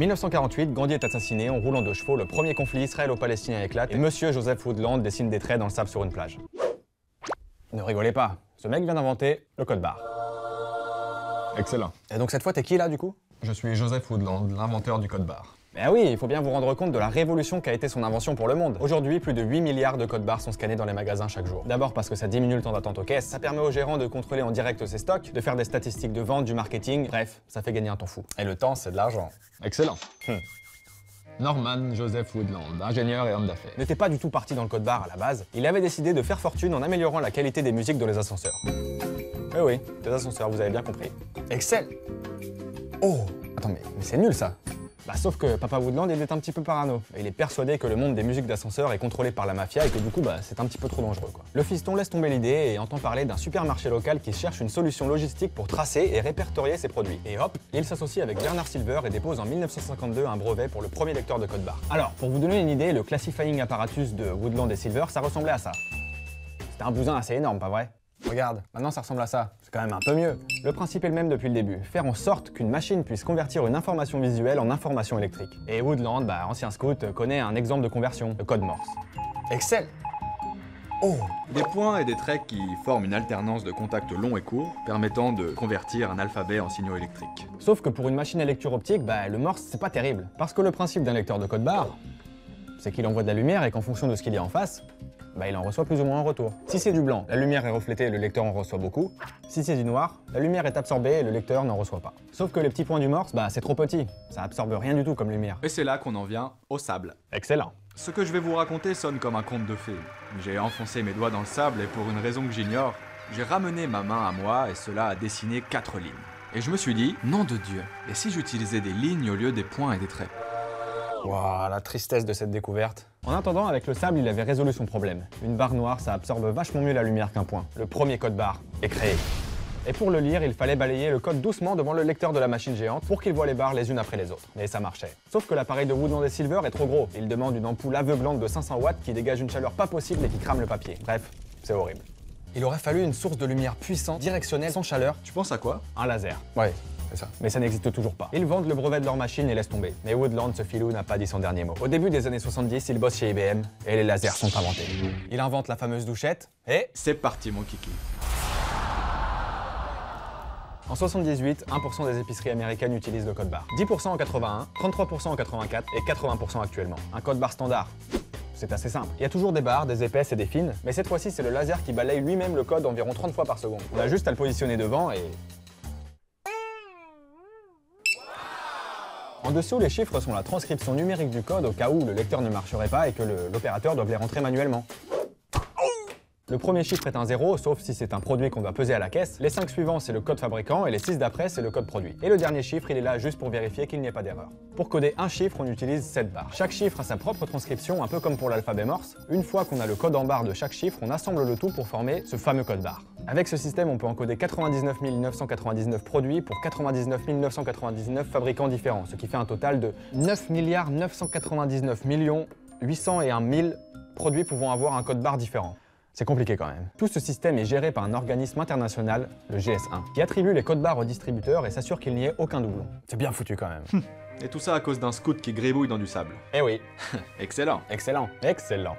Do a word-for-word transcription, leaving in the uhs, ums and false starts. mille neuf cent quarante-huit, Gandhi est assassiné, on roule en deux chevaux, le premier conflit israélo-palestinien éclate et Monsieur Joseph Woodland dessine des traits dans le sable sur une plage. Ne rigolez pas, ce mec vient d'inventer le code barre. Excellent. Et donc cette fois, t'es qui là du coup? Je suis Joseph Woodland, l'inventeur du code barre. Mais ah oui, il faut bien vous rendre compte de la révolution qu'a été son invention pour le monde. Aujourd'hui, plus de huit milliards de codes barres sont scannés dans les magasins chaque jour. D'abord parce que ça diminue le temps d'attente aux caisses, ça permet aux gérants de contrôler en direct ses stocks, de faire des statistiques de vente, du marketing, bref, ça fait gagner un temps fou. Et le temps, c'est de l'argent. Excellent. Hmm. Norman Joseph Woodland, ingénieur et homme d'affaires, n'était pas du tout parti dans le code barre à la base. Il avait décidé de faire fortune en améliorant la qualité des musiques dans les ascenseurs. Eh oui, les ascenseurs, vous avez bien compris. Excel. Oh, attends, mais, mais c'est nul ça. Bah, sauf que Papa Woodland il est un petit peu parano. Il est persuadé que le monde des musiques d'ascenseur est contrôlé par la mafia et que du coup bah, c'est un petit peu trop dangereux quoi. Le fiston laisse tomber l'idée et entend parler d'un supermarché local qui cherche une solution logistique pour tracer et répertorier ses produits. Et hop, il s'associe avec Bernard Silver et dépose en mille neuf cent cinquante-deux un brevet pour le premier lecteur de code barre. Alors pour vous donner une idée, le classifying apparatus de Woodland et Silver ça ressemblait à ça. C'était un bousin assez énorme, pas vrai? Regarde, maintenant ça ressemble à ça, c'est quand même un peu mieux. Le principe est le même depuis le début, faire en sorte qu'une machine puisse convertir une information visuelle en information électrique. Et Woodland, bah, ancien scout, connaît un exemple de conversion, le code Morse. Excel. Oh. Des points et des traits qui forment une alternance de contacts longs et courts, permettant de convertir un alphabet en signaux électriques. Sauf que pour une machine à lecture optique, bah, le Morse c'est pas terrible. Parce que le principe d'un lecteur de code barre, c'est qu'il envoie de la lumière et qu'en fonction de ce qu'il y a en face, bah, il en reçoit plus ou moins en retour. Si c'est du blanc, la lumière est reflétée et le lecteur en reçoit beaucoup. Si c'est du noir, la lumière est absorbée et le lecteur n'en reçoit pas. Sauf que les petits points du Morse, bah c'est trop petit. Ça absorbe rien du tout comme lumière. Et c'est là qu'on en vient au sable. Excellent. Ce que je vais vous raconter sonne comme un conte de fées. J'ai enfoncé mes doigts dans le sable et pour une raison que j'ignore, j'ai ramené ma main à moi et cela a dessiné quatre lignes. Et je me suis dit, nom de Dieu, et si j'utilisais des lignes au lieu des points et des traits? Wouah, la tristesse de cette découverte. En attendant, avec le sable, il avait résolu son problème. Une barre noire, ça absorbe vachement mieux la lumière qu'un point. Le premier code barre est créé. Et pour le lire, il fallait balayer le code doucement devant le lecteur de la machine géante pour qu'il voie les barres les unes après les autres. Mais ça marchait. Sauf que l'appareil de Woodland et Silver est trop gros. Il demande une ampoule aveuglante de cinq cents watts qui dégage une chaleur pas possible et qui crame le papier. Bref, c'est horrible. Il aurait fallu une source de lumière puissante, directionnelle, sans chaleur. Tu penses à quoi? Un laser. Ouais. Ça. Mais ça n'existe toujours pas. Ils vendent le brevet de leur machine et laissent tomber. Mais Woodland, ce filou, n'a pas dit son dernier mot. Au début des années soixante-dix, il bosse chez I B M et les lasers sont inventés. Il invente la fameuse douchette et... c'est parti mon kiki. En soixante-dix-huit, un pour cent des épiceries américaines utilisent le code barre. dix pour cent en quatre-vingt-un, trente-trois pour cent en quatre-vingt-quatre et quatre-vingts pour cent actuellement. Un code barre standard. C'est assez simple. Il y a toujours des barres, des épaisses et des fines, mais cette fois-ci, c'est le laser qui balaye lui-même le code environ trente fois par seconde. On a juste à le positionner devant et... en dessous, les chiffres sont la transcription numérique du code au cas où le lecteur ne marcherait pas et que l'opérateur doit les rentrer manuellement. Le premier chiffre est un zéro, sauf si c'est un produit qu'on doit peser à la caisse. Les cinq suivants, c'est le code fabricant et les six d'après, c'est le code produit. Et le dernier chiffre, il est là juste pour vérifier qu'il n'y ait pas d'erreur. Pour coder un chiffre, on utilise sept barres. Chaque chiffre a sa propre transcription, un peu comme pour l'alphabet Morse. Une fois qu'on a le code en barre de chaque chiffre, on assemble le tout pour former ce fameux code barre. Avec ce système, on peut encoder quatre-vingt-dix-neuf mille neuf cent quatre-vingt-dix-neuf produits pour quatre-vingt-dix-neuf mille neuf cent quatre-vingt-dix-neuf fabricants différents, ce qui fait un total de neuf milliards neuf cent quatre-vingt-dix-neuf millions huit cent un mille produits pouvant avoir un code barre différent. C'est compliqué quand même. Tout ce système est géré par un organisme international, le G S un, qui attribue les codes barres aux distributeurs et s'assure qu'il n'y ait aucun doublon. C'est bien foutu quand même. Et tout ça à cause d'un scout qui gribouille dans du sable. Eh oui. Excellent. Excellent. Excellent.